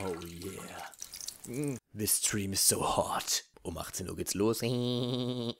Oh yeah. This stream is so hot. Um 18 Uhr geht's los.